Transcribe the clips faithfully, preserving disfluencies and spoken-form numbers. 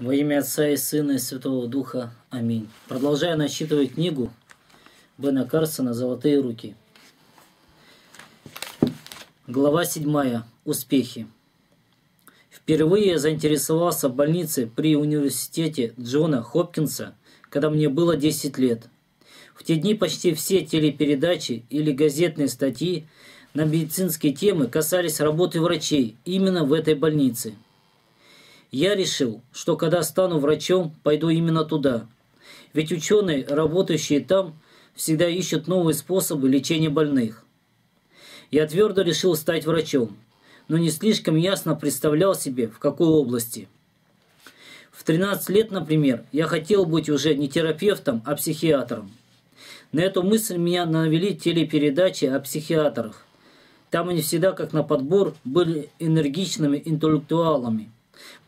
Во имя Отца и Сына и Святого Духа. Аминь. Продолжая начитывать книгу Бена Карсона «Золотые руки». Глава седьмая. Успехи. Впервые я заинтересовался больницей при университете Джона Хопкинса, когда мне было десять лет. В те дни почти все телепередачи или газетные статьи на медицинские темы касались работы врачей именно в этой больнице. Я решил, что когда стану врачом, пойду именно туда. Ведь ученые, работающие там, всегда ищут новые способы лечения больных. Я твердо решил стать врачом, но не слишком ясно представлял себе, в какой области. В тринадцать лет, например, я хотел быть уже не терапевтом, а психиатром. На эту мысль меня навели телепередачи о психиатрах. Там они всегда, как на подбор, были энергичными интеллектуалами,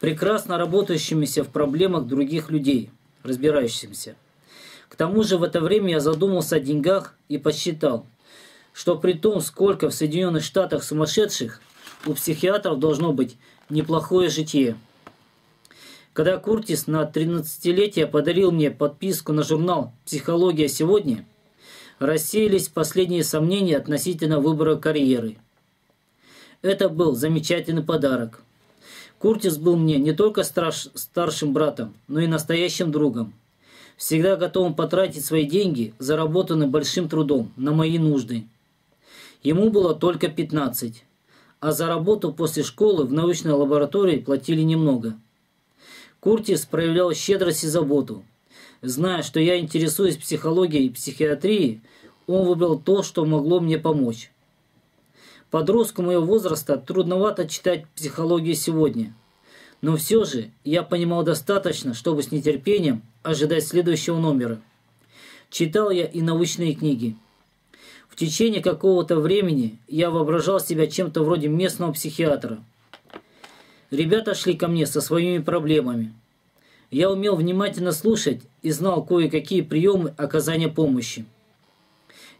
прекрасно работающимися в проблемах других людей, разбирающимися. К тому же в это время я задумался о деньгах и подсчитал, что при том, сколько в Соединенных Штатах сумасшедших, у психиатров должно быть неплохое житие. Когда Куртис на тринадцатилетие подарил мне подписку на журнал «Психология сегодня», рассеялись последние сомнения относительно выбора карьеры. Это был замечательный подарок. Куртис был мне не только старшим братом, но и настоящим другом, всегда готовым потратить свои деньги, заработанные большим трудом, на мои нужды. Ему было только пятнадцать, а за работу после школы в научной лаборатории платили немного. Куртис проявлял щедрость и заботу. Зная, что я интересуюсь психологией и психиатрией, он выбрал то, что могло мне помочь. Подростку моего возраста трудновато читать «Психологию сегодня», но все же я понимал достаточно, чтобы с нетерпением ожидать следующего номера. Читал я и научные книги. В течение какого-то времени я воображал себя чем-то вроде местного психиатра. Ребята шли ко мне со своими проблемами. Я умел внимательно слушать и знал кое-какие приемы оказания помощи.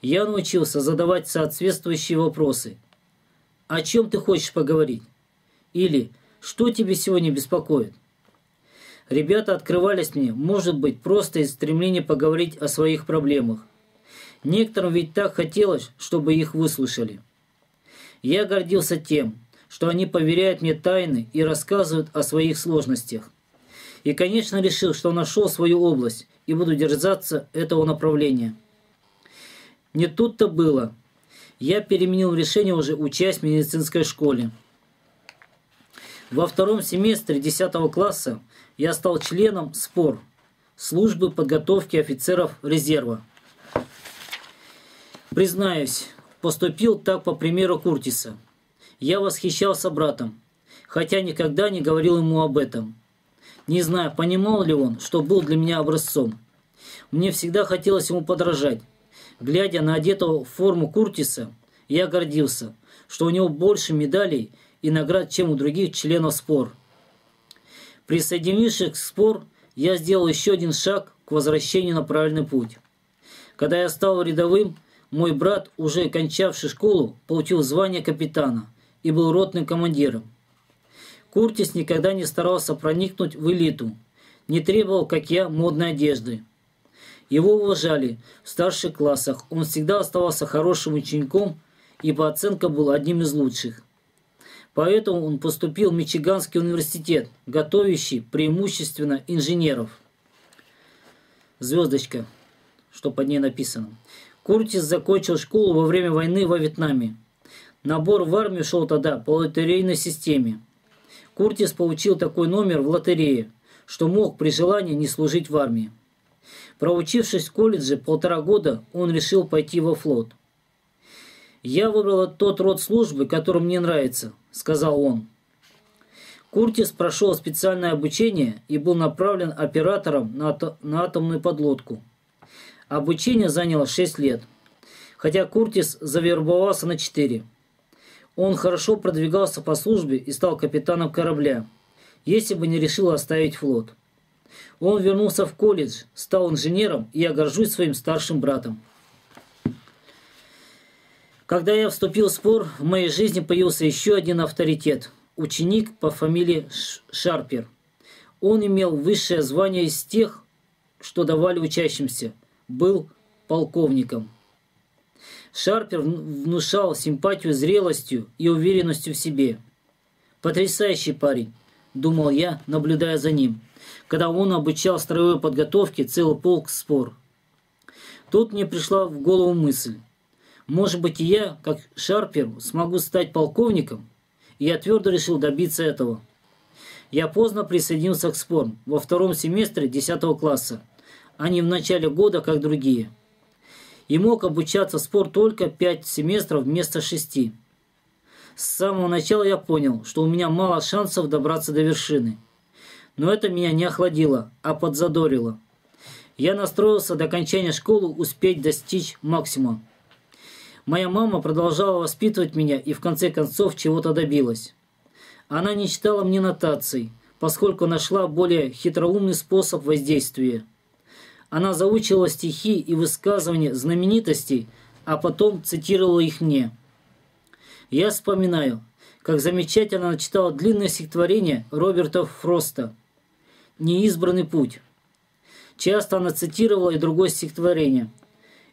Я научился задавать соответствующие вопросы. «О чем ты хочешь поговорить?» или «Что тебе сегодня беспокоит?» Ребята открывались мне, может быть, просто из стремления поговорить о своих проблемах. Некоторым ведь так хотелось, чтобы их выслушали. Я гордился тем, что они поверяют мне тайны и рассказывают о своих сложностях. И, конечно, решил, что нашел свою область и буду держаться этого направления. Не тут-то было. Я переменил решение, уже учась в медицинской школе. Во втором семестре десятого класса я стал членом СПОР, службы подготовки офицеров резерва. Признаюсь, поступил так по примеру Куртиса. Я восхищался братом, хотя никогда не говорил ему об этом. Не знаю, понимал ли он, что был для меня образцом. Мне всегда хотелось ему подражать. Глядя на одетого в форму Куртиса, я гордился, что у него больше медалей и наград, чем у других членов СПОР. Присоединившись к СПОР, я сделал еще один шаг к возвращению на правильный путь. Когда я стал рядовым, мой брат, уже кончавший школу, получил звание капитана и был ротным командиром. Куртис никогда не старался проникнуть в элиту, не требовал, как я, модной одежды. Его уважали в старших классах, он всегда оставался хорошим учеником и по оценкам был одним из лучших. Поэтому он поступил в Мичиганский университет, готовящий преимущественно инженеров. Звездочка, что под ней написано. Куртис закончил школу во время войны во Вьетнаме. Набор в армию шел тогда по лотерейной системе. Куртис получил такой номер в лотерее, что мог при желании не служить в армии. Проучившись в колледже полтора года, он решил пойти во флот. «Я выбрал тот род службы, который мне нравится», — сказал он. Куртис прошел специальное обучение и был направлен оператором на, на атомную подлодку. Обучение заняло шесть лет, хотя Куртис завербовался на четыре. Он хорошо продвигался по службе и стал капитаном корабля, если бы не решил оставить флот. Он вернулся в колледж, стал инженером, и я горжусь своим старшим братом. Когда я вступил в СПОР, в моей жизни появился еще один авторитет – ученик по фамилии Шарпер. Он имел высшее звание из тех, что давали учащимся, был полковником. Шарпер внушал симпатию зрелостью и уверенностью в себе. «Потрясающий парень», – думал я, наблюдая за ним, когда он обучал строевой подготовке целый полк спор. Тут мне пришла в голову мысль. Может быть, и я, как Шарпер, смогу стать полковником? И я твердо решил добиться этого. Я поздно присоединился к спорам, во втором семестре десятого класса, а не в начале года, как другие. И мог обучаться спор только пять семестров вместо шести. С самого начала я понял, что у меня мало шансов добраться до вершины. Но это меня не охладило, а подзадорило. Я настроился до окончания школы успеть достичь максимума. Моя мама продолжала воспитывать меня и в конце концов чего-то добилась. Она не читала мне нотаций, поскольку нашла более хитроумный способ воздействия. Она заучила стихи и высказывания знаменитостей, а потом цитировала их мне. Я вспоминаю, как замечательно читала длинное стихотворение Роберта Фроста «Неизбранный путь». Часто она цитировала и другое стихотворение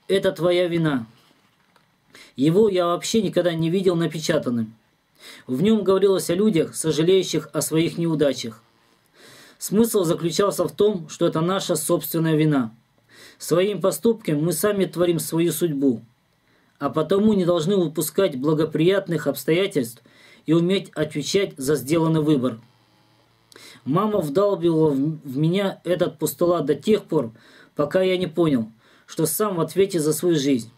«Это твоя вина». Его я вообще никогда не видел напечатанным. В нем говорилось о людях, сожалеющих о своих неудачах. Смысл заключался в том, что это наша собственная вина. Своим поступком мы сами творим свою судьбу, а потому не должны упускать благоприятных обстоятельств и уметь отвечать за сделанный выбор. Мама вдалбила в меня этот постулат до тех пор, пока я не понял, что сам в ответе за свою жизнь.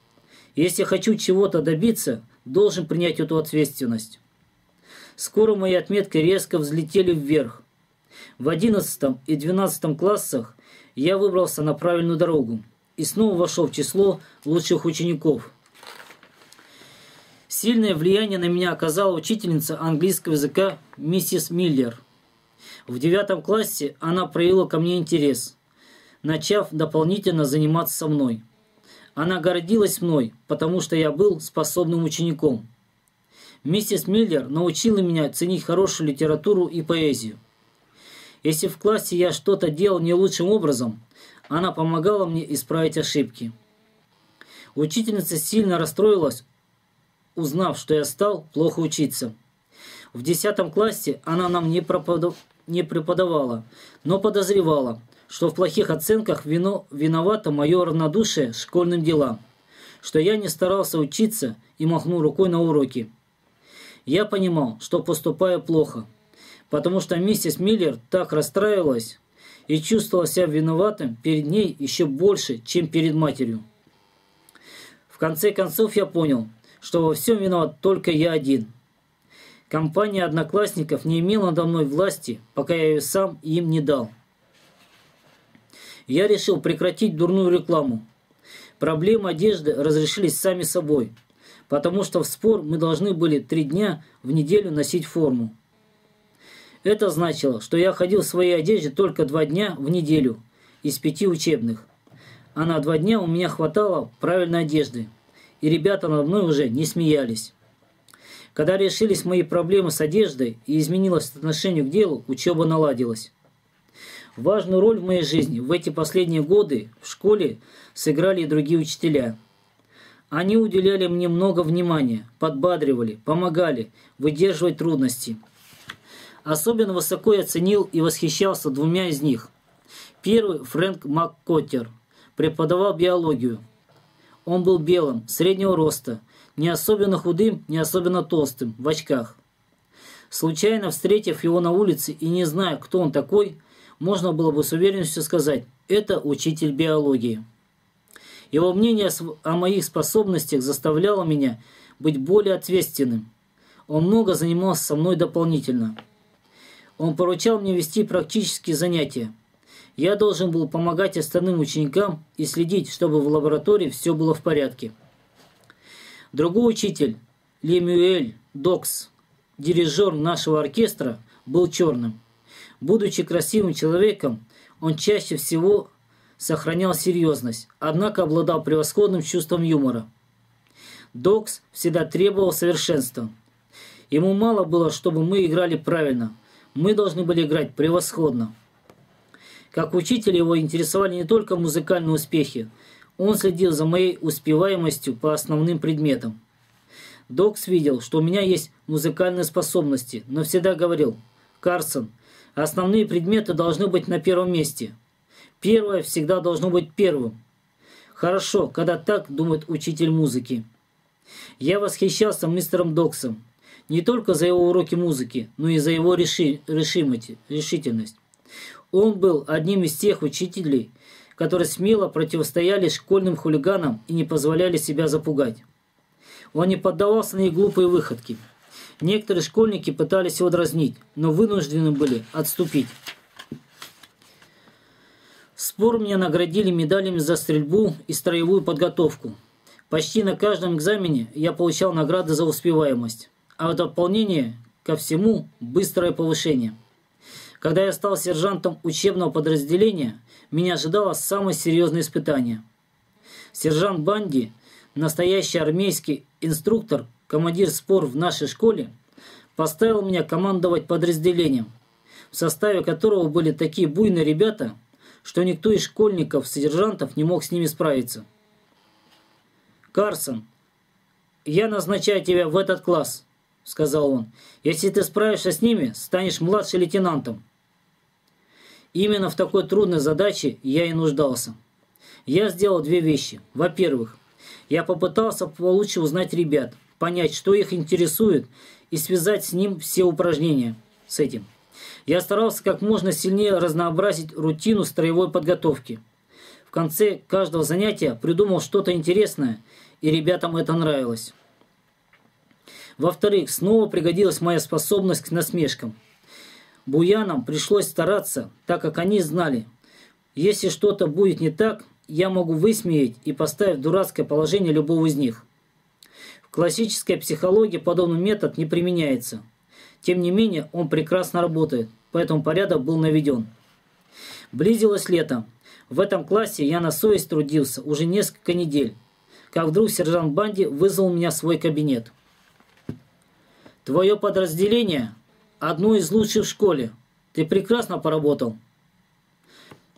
Если хочу чего-то добиться, должен принять эту ответственность. Скоро мои отметки резко взлетели вверх. В одиннадцатом и двенадцатом классах я выбрался на правильную дорогу и снова вошел в число лучших учеников. Сильное влияние на меня оказала учительница английского языка миссис Миллер. В девятом классе она проявила ко мне интерес, начав дополнительно заниматься со мной. Она гордилась мной, потому что я был способным учеником. Миссис Миллер научила меня ценить хорошую литературу и поэзию. Если в классе я что-то делал не лучшим образом, она помогала мне исправить ошибки. Учительница сильно расстроилась, узнав, что я стал плохо учиться. В десятом классе она нам не преподавала, но подозревала, что в плохих оценках вино, виновато мое равнодушие школьным делам, что я не старался учиться и махнул рукой на уроки. Я понимал, что поступаю плохо, потому что миссис Миллер так расстраивалась и чувствовала себя виноватым перед ней еще больше, чем перед матерью. В конце концов я понял, что во всем виноват только я один. Компания одноклассников не имела надо мной власти, пока я ее сам им не дал. Я решил прекратить дурную рекламу. Проблемы одежды разрешились сами собой, потому что в спор мы должны были три дня в неделю носить форму. Это значило, что я ходил в своей одежде только два дня в неделю из пяти учебных, а на два дня у меня хватало правильной одежды, и ребята надо мной уже не смеялись. Когда решились мои проблемы с одеждой и изменилось отношение к делу, учеба наладилась. Важную роль в моей жизни в эти последние годы в школе сыграли и другие учителя. Они уделяли мне много внимания, подбадривали, помогали выдерживать трудности. Особенно высоко я ценил и восхищался двумя из них. Первый – Фрэнк Маккоттер, преподавал биологию. Он был белым, среднего роста, не особенно худым, не особенно толстым, в очках. Случайно встретив его на улице и не зная, кто он такой, можно было бы с уверенностью сказать, это учитель биологии. Его мнение о моих способностях заставляло меня быть более ответственным. Он много занимался со мной дополнительно. Он поручал мне вести практические занятия. Я должен был помогать остальным ученикам и следить, чтобы в лаборатории все было в порядке. Другой учитель, Лемюэль Докс, дирижер нашего оркестра, был черным. Будучи красивым человеком, он чаще всего сохранял серьезность, однако обладал превосходным чувством юмора. Докс всегда требовал совершенства. Ему мало было, чтобы мы играли правильно. Мы должны были играть превосходно. Как учитель его интересовали не только музыкальные успехи, он следил за моей успеваемостью по основным предметам. Докс видел, что у меня есть музыкальные способности, но всегда говорил: «Карсон, основные предметы должны быть на первом месте. Первое всегда должно быть первым». Хорошо, когда так думает учитель музыки. Я восхищался мистером Доксом не только за его уроки музыки, но и за его реши... решимость... решительность. Он был одним из тех учителей, которые смело противостояли школьным хулиганам и не позволяли себя запугать. Он не поддавался на их глупые выходки. Некоторые школьники пытались его дразнить, но вынуждены были отступить. В спор меня наградили медалями за стрельбу и строевую подготовку. Почти на каждом экзамене я получал награды за успеваемость, а в дополнение ко всему быстрое повышение. Когда я стал сержантом учебного подразделения, меня ожидало самое серьезное испытание. Сержант Банди, настоящий армейский инструктор, командир спор в нашей школе, поставил меня командовать подразделением, в составе которого были такие буйные ребята, что никто из школьников-сержантов не мог с ними справиться. «Карсон, я назначаю тебя в этот класс», — сказал он. «Если ты справишься с ними, станешь младшим лейтенантом». Именно в такой трудной задаче я и нуждался. Я сделал две вещи. Во-первых, я попытался получше узнать ребят, понять, что их интересует, и связать с ним все упражнения с этим. Я старался как можно сильнее разнообразить рутину строевой подготовки. В конце каждого занятия придумал что-то интересное, и ребятам это нравилось. Во-вторых, снова пригодилась моя способность к насмешкам. Буянам пришлось стараться, так как они знали, если что-то будет не так, я могу высмеять и поставить в дурацкое положение любого из них. В классической психологии подобный метод не применяется. Тем не менее, он прекрасно работает, поэтому порядок был наведен. Близилось лето. В этом классе я на совесть трудился уже несколько недель, как вдруг сержант Банди вызвал меня в свой кабинет. «Твое подразделение – одно из лучших в школе. Ты прекрасно поработал».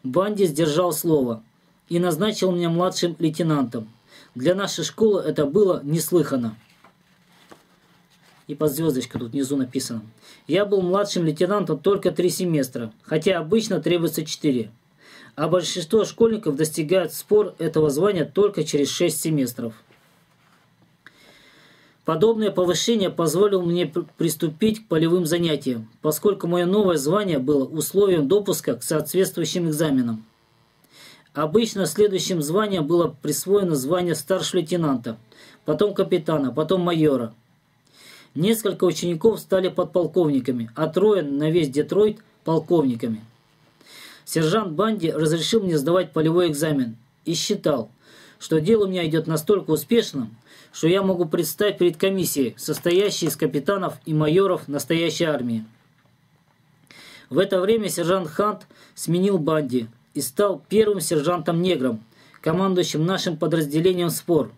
Банди сдержал слово и назначил меня младшим лейтенантом. Для нашей школы это было неслыханно. И под звездочкой тут внизу написано. Я был младшим лейтенантом только три семестра, хотя обычно требуется четыре. А большинство школьников достигают спор этого звания только через шесть семестров. Подобное повышение позволило мне приступить к полевым занятиям, поскольку мое новое звание было условием допуска к соответствующим экзаменам. Обычно следующим званием было присвоено звание старшего лейтенанта, потом капитана, потом майора. Несколько учеников стали подполковниками, а трое на весь Детройт – полковниками. Сержант Банди разрешил мне сдавать полевой экзамен и считал, что дело у меня идет настолько успешно, что я могу предстать перед комиссией, состоящей из капитанов и майоров настоящей армии. В это время сержант Хант сменил Банди и стал первым сержантом-негром, командующим нашим подразделением спор.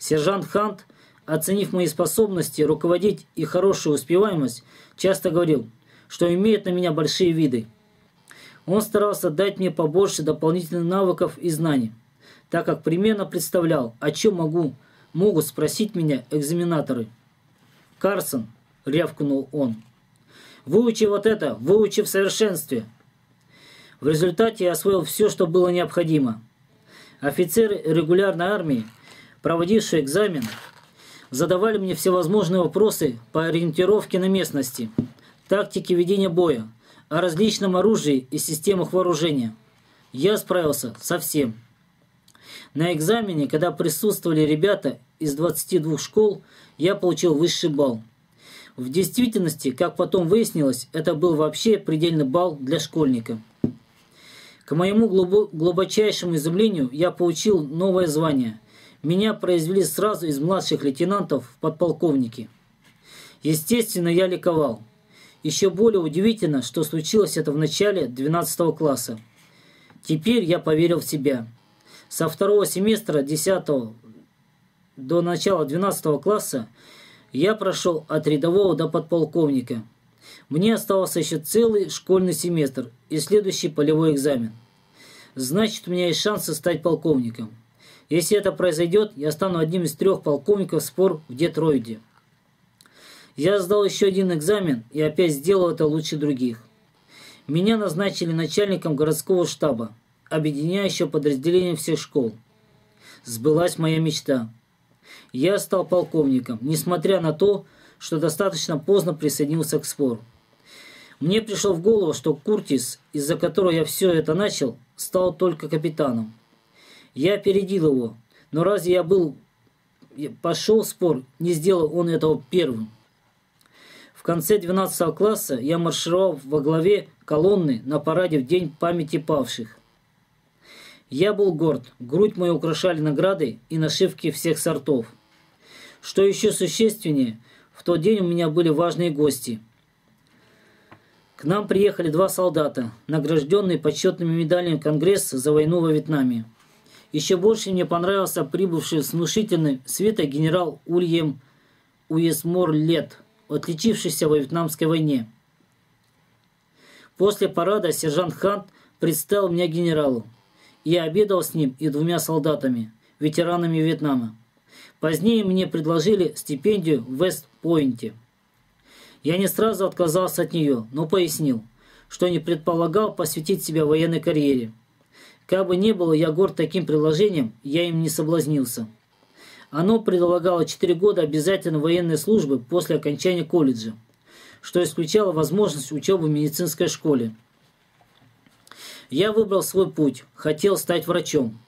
Сержант Хант, оценив мои способности руководить и хорошую успеваемость, часто говорил, что имеет на меня большие виды. Он старался дать мне побольше дополнительных навыков и знаний, так как примерно представлял, о чем могу, могут спросить меня экзаменаторы. «Карсон», — рявкнул он, — «выучи вот это, выучи в совершенстве». В результате я освоил все, что было необходимо. Офицеры регулярной армии, проводившие экзамен, задавали мне всевозможные вопросы по ориентировке на местности, тактике ведения боя, о различном оружии и системах вооружения. Я справился со всем. На экзамене, когда присутствовали ребята из двадцати двух школ, я получил высший балл. В действительности, как потом выяснилось, это был вообще предельный балл для школьника. К моему глубочайшему изумлению я получил новое звание. Меня произвели сразу из младших лейтенантов в подполковники. Естественно, я ликовал. Еще более удивительно, что случилось это в начале двенадцатого класса. Теперь я поверил в себя. Со второго семестра десятого до начала двенадцатого класса я прошел от рядового до подполковника. Мне остался еще целый школьный семестр и следующий полевой экзамен. Значит, у меня есть шансы стать полковником. Если это произойдет, я стану одним из трех полковников спор в Детройде. Я сдал еще один экзамен и опять сделал это лучше других. Меня назначили начальником городского штаба, объединяющего подразделение всех школ. Сбылась моя мечта. Я стал полковником, несмотря на то, что достаточно поздно присоединился к спору. Мне пришло в голову, что Куртис, из-за которого я все это начал, стал только капитаном. Я опередил его, но разве я был... пошел в спор, не сделал он этого первым. В конце двенадцатого класса я маршировал во главе колонны на параде в день памяти павших. Я был горд, грудь мою украшали награды и нашивки всех сортов. Что еще существеннее, в тот день у меня были важные гости. К нам приехали два солдата, награжденные почетными медалями Конгресса за войну во Вьетнаме. Еще больше мне понравился прибывший с внушительной свитой генерал Уильям Уэстморленд, отличившийся во Вьетнамской войне. После парада сержант Хант представил меня генералу. Я обедал с ним и двумя солдатами, ветеранами Вьетнама. Позднее мне предложили стипендию в Вест-Пойнте. Я не сразу отказался от нее, но пояснил, что не предполагал посвятить себя военной карьере. Как бы ни было я горд таким предложением, я им не соблазнился. Оно предлагало четыре года обязательной военной службы после окончания колледжа, что исключало возможность учебы в медицинской школе. Я выбрал свой путь, хотел стать врачом.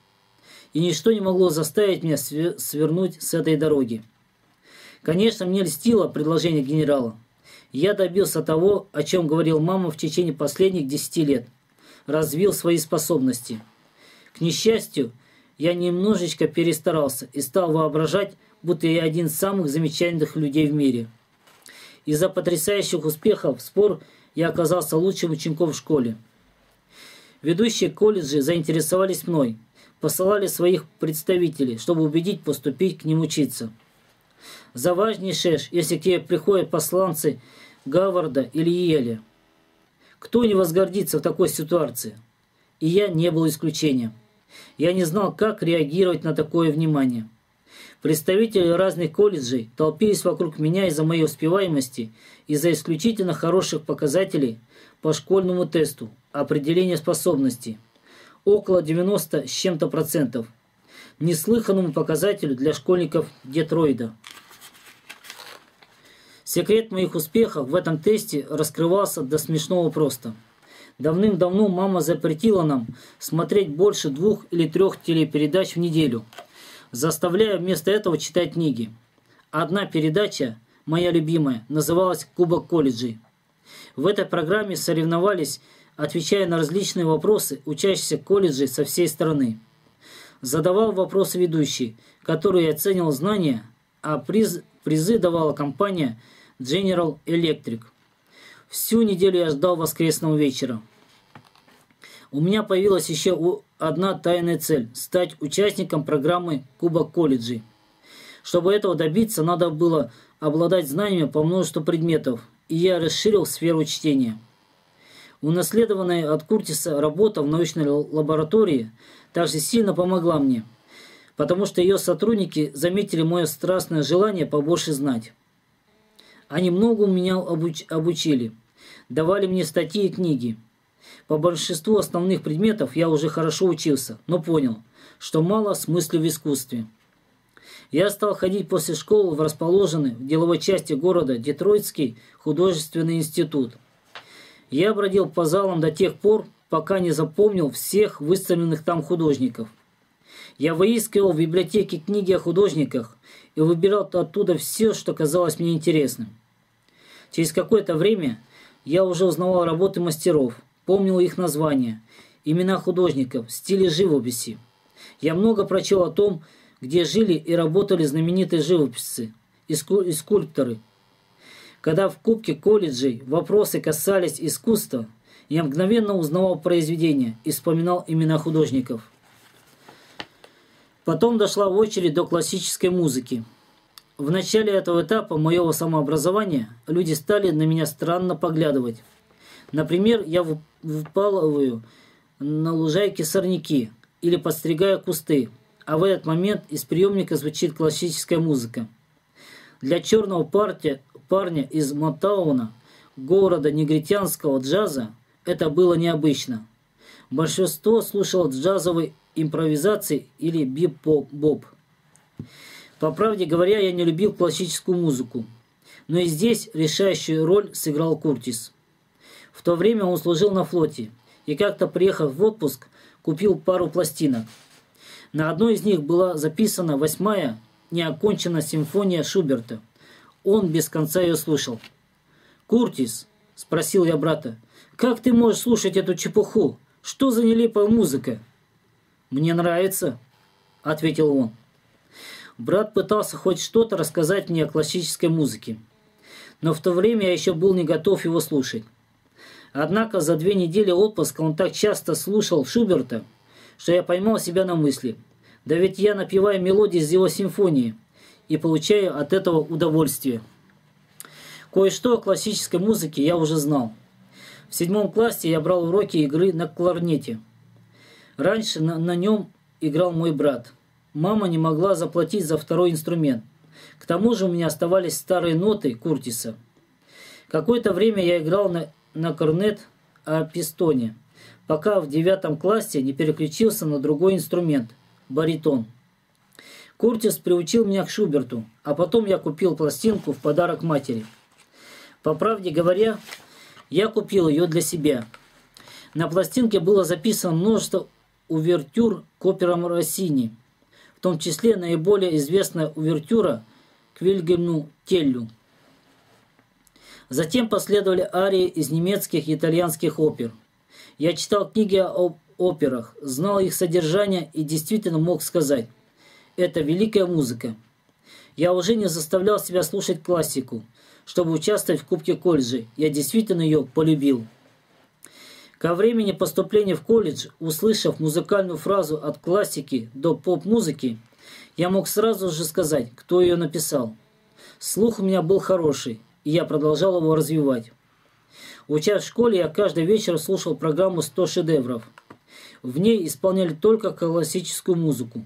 И ничто не могло заставить меня свернуть с этой дороги. Конечно, мне льстило предложение генерала. Я добился того, о чем говорил мама в течение последних десяти лет. Развил свои способности. К несчастью, я немножечко перестарался и стал воображать, будто я один из самых замечательных людей в мире. Из-за потрясающих успехов в спор я оказался лучшим учеником в школе. Ведущие колледжи заинтересовались мной, посылали своих представителей, чтобы убедить поступить к ним учиться. За важнейшее, если к тебе приходят посланцы Гаварда или Йеля. Кто не возгордится в такой ситуации? И я не был исключением. Я не знал, как реагировать на такое внимание. Представители разных колледжей толпились вокруг меня из-за моей успеваемости, из-за исключительно хороших показателей по школьному тесту определения способностей, около девяноста с чем-то процентов, неслыханному показателю для школьников Детройда. Секрет моих успехов в этом тесте раскрывался до смешного просто. Давным-давно мама запретила нам смотреть больше двух или трех телепередач в неделю, заставляя вместо этого читать книги. Одна передача, моя любимая, называлась «Кубок колледжей». В этой программе соревновались, отвечая на различные вопросы, учащиеся колледжей со всей страны. Задавал вопросы ведущий, который оценивал знания, а приз, призы давала компания General Electric. Всю неделю я ждал воскресного вечера. У меня появилась еще одна тайная цель – стать участником программы «Кубок колледжей». Чтобы этого добиться, надо было обладать знаниями по множеству предметов, и я расширил сферу чтения. Унаследованная от Куртиса работа в научной лаборатории также сильно помогла мне, потому что ее сотрудники заметили мое страстное желание побольше знать. Они многому меня обуч... обучили, давали мне статьи и книги. По большинству основных предметов я уже хорошо учился, но понял, что мало смысла в искусстве. Я стал ходить после школы в расположенный в деловой части города Детройтский художественный институт. Я бродил по залам до тех пор, пока не запомнил всех выставленных там художников. Я выискивал в библиотеке книги о художниках и выбирал оттуда все, что казалось мне интересным. Через какое-то время я уже узнавал работы мастеров, помнил их названия, имена художников, стили живописи. Я много прочел о том, где жили и работали знаменитые живописцы и скульпторы. Когда в Кубке колледжей вопросы касались искусства, я мгновенно узнавал произведения и вспоминал имена художников. Потом дошла очередь до классической музыки. В начале этого этапа моего самообразования люди стали на меня странно поглядывать. Например, я выпалываю на лужайке сорняки или подстригаю кусты, а в этот момент из приемника звучит классическая музыка. Для черного парня, парня из Мотауна, города негритянского джаза, это было необычно. Большинство слушало джазовые импровизации или бибоп. По правде говоря, я не любил классическую музыку, но и здесь решающую роль сыграл Куртис. В то время он служил на флоте и, как-то приехав в отпуск, купил пару пластинок. На одной из них была записана восьмая неоконченная симфония Шуберта. Он без конца ее слушал. «Куртис», – спросил я брата, – «как ты можешь слушать эту чепуху? Что за нелепая музыка?» «Мне нравится», – ответил он. Брат пытался хоть что-то рассказать мне о классической музыке, но в то время я еще был не готов его слушать. Однако за две недели отпуска он так часто слушал Шуберта, что я поймал себя на мысли: да ведь я напеваю мелодии из его симфонии и получаю от этого удовольствие. Кое-что о классической музыке я уже знал. В седьмом классе я брал уроки игры на кларнете. Раньше на, на нем играл мой брат. Мама не могла заплатить за второй инструмент. К тому же у меня оставались старые ноты Куртиса. Какое-то время я играл на, на корнет о пистоне, пока в девятом классе не переключился на другой инструмент – баритон. Куртис приучил меня к Шуберту, а потом я купил пластинку в подарок матери. По правде говоря, я купил ее для себя. На пластинке было записано множество увертюр к операм Россини, в том числе наиболее известная увертюра к Вильгельму Теллю. Затем последовали арии из немецких и итальянских опер. Я читал книги об операх, знал их содержание и действительно мог сказать: это великая музыка. Я уже не заставлял себя слушать классику, чтобы участвовать в Кубке колледжей. Я действительно ее полюбил. Ко времени поступления в колледж, услышав музыкальную фразу от классики до поп-музыки, я мог сразу же сказать, кто ее написал. Слух у меня был хороший, и я продолжал его развивать. Учась в школе, я каждый вечер слушал программу «Сто шедевров». В ней исполняли только классическую музыку.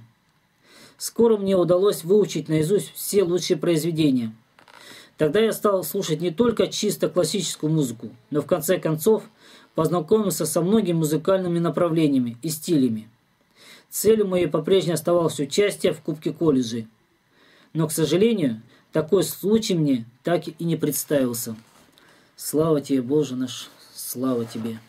Скоро мне удалось выучить наизусть все лучшие произведения. Тогда я стал слушать не только чисто классическую музыку, но в конце концов познакомился со многими музыкальными направлениями и стилями. Целью моей по-прежнему оставалось участие в Кубке колледжей. Но, к сожалению, такой случай мне так и не представился. Слава тебе, Боже наш, слава тебе!